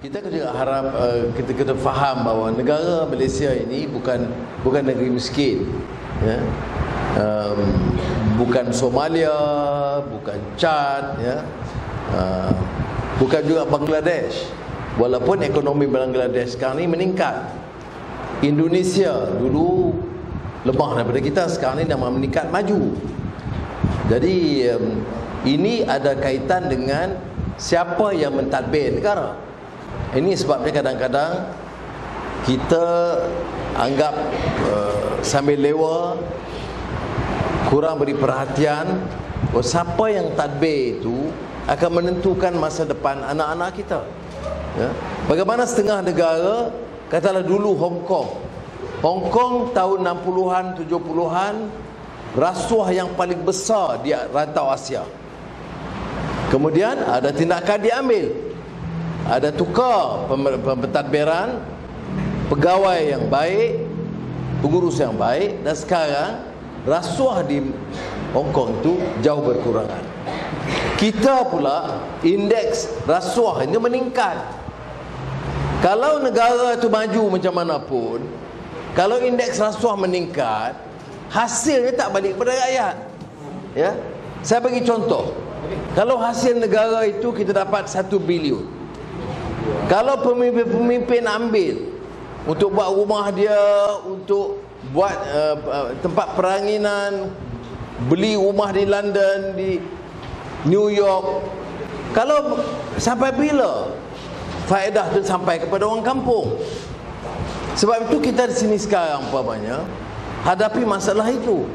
Kita juga harap kita kena faham bahawa negara Malaysia ini bukan negeri miskin, ya. Bukan Somalia, bukan Chad, ya. Bukan juga Bangladesh. Walaupun ekonomi Bangladesh sekarang ni meningkat, Indonesia dulu lemah daripada kita, sekarang ni dah meningkat maju. Jadi ini ada kaitan dengan siapa yang mentadbir negara. Ini sebabnya kadang-kadang kita anggap sambil lewa, kurang beri perhatian bahawa siapa yang tadbir itu akan menentukan masa depan anak-anak kita, ya? Bagaimana setengah negara, katalah dulu Hong Kong tahun 60-an, 70-an, rasuah yang paling besar di rantau Asia. Kemudian ada tindakan diambil, ada tukar pentadbiran, pegawai yang baik, pengurus yang baik, dan sekarang rasuah di Hong Kong itu jauh berkurangan. Kita pula indeks rasuah ini meningkat. Kalau negara itu maju macam mana pun, kalau indeks rasuah meningkat, hasilnya tak balik kepada rakyat, ya? Saya bagi contoh. Kalau hasil negara itu kita dapat 1 bilion, kalau pemimpin-pemimpin ambil untuk buat rumah dia, untuk buat tempat peranginan, beli rumah di London, di New York, kalau sampai bila faedah tu sampai kepada orang kampung? Sebab itu kita di sini sekarang umpamanya hadapi masalah itu.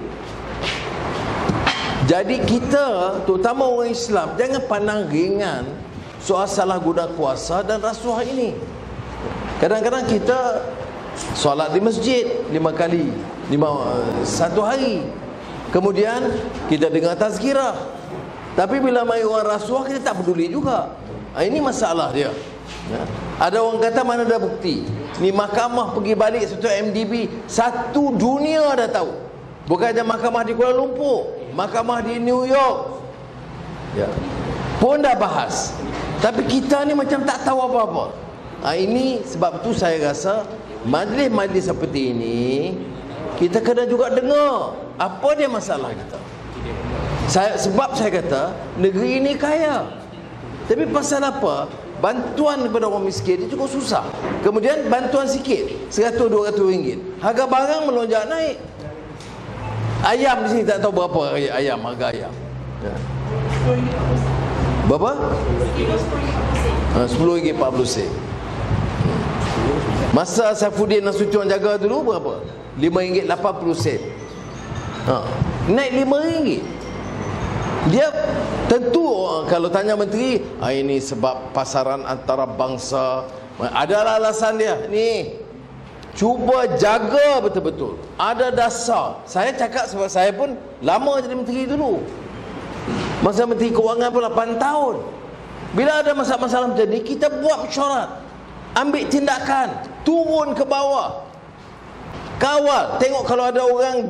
Jadi kita, terutama orang Islam, jangan pandang ringan soal salah guna kuasa dan rasuah ini. Kadang-kadang kita solat di masjid 5 kali, 1 hari. Kemudian kita dengar tazkirah. Tapi bila mai orang rasuah, kita tak peduli juga. Ini masalah dia. Ada orang kata mana ada bukti. Ni mahkamah pergi balik satu MDB, satu dunia dah tahu. Bukannya mahkamah di Kuala Lumpur, mahkamah di New York, ya, pun dah bahas. Tapi kita ni macam tak tahu apa-apa. Ini sebab tu saya rasa majlis-majlis seperti ini kita kena juga dengar apa dia masalah kita. Sebab saya kata negeri ini kaya, tapi pasal apa bantuan kepada orang miskin itu cukup susah. Kemudian bantuan sikit, 100-200 ringgit, harga barang melonjak naik. Ayam di sini tak tahu berapa ayam, harga ayam, ya. Berapa? RM10.40. Masa Syafudin dan Suchon jaga dulu berapa? RM5.80. Naik RM5. Dia tentu, kalau tanya menteri, ini sebab pasaran antara bangsa, adalah alasan dia. Ni cuba jaga betul-betul, ada dasar. Saya cakap sebab saya pun lama jadi menteri dulu. Masa Menteri Kewangan pun 8 tahun. Bila ada masalah-masalah macam ni, kita buat mesyuarat, ambil tindakan, turun ke bawah, kawal. Tengok kalau ada orang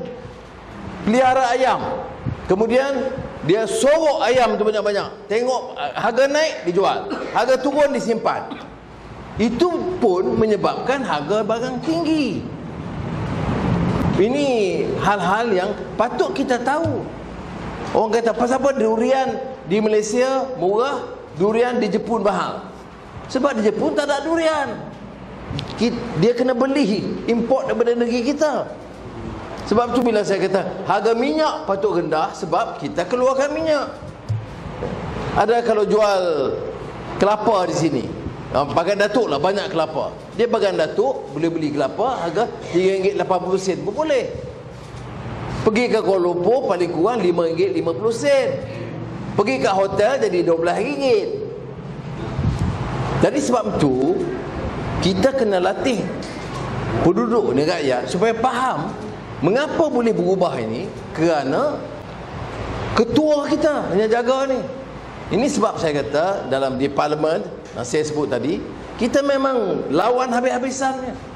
pelihara ayam, kemudian dia sorok ayam tu banyak-banyak, tengok harga naik dijual, harga turun disimpan. Itu pun menyebabkan harga barang tinggi. Ini hal-hal yang patut kita tahu. Orang kata, pasal apa durian di Malaysia murah, durian di Jepun mahal? Sebab di Jepun tak ada durian. Dia kena beli, import daripada negeri kita. Sebab tu bila saya kata harga minyak patut rendah, sebab kita keluarkan minyak. Ada kalau jual kelapa di sini, Bagan Datuk lah banyak kelapa. Dia Bagan Datuk boleh beli kelapa harga RM3.80 pun boleh. Pergi ke Kuala Lumpur paling kurang RM5.50. Pergi ke hotel jadi RM12. Jadi sebab tu kita kena latih penduduk ni, rakyat, supaya faham mengapa boleh berubah ini. Kerana ketua kita hanya jaga ni. Ini sebab saya kata dalam di parlimen, saya sebut tadi, kita memang lawan habis-habisannya.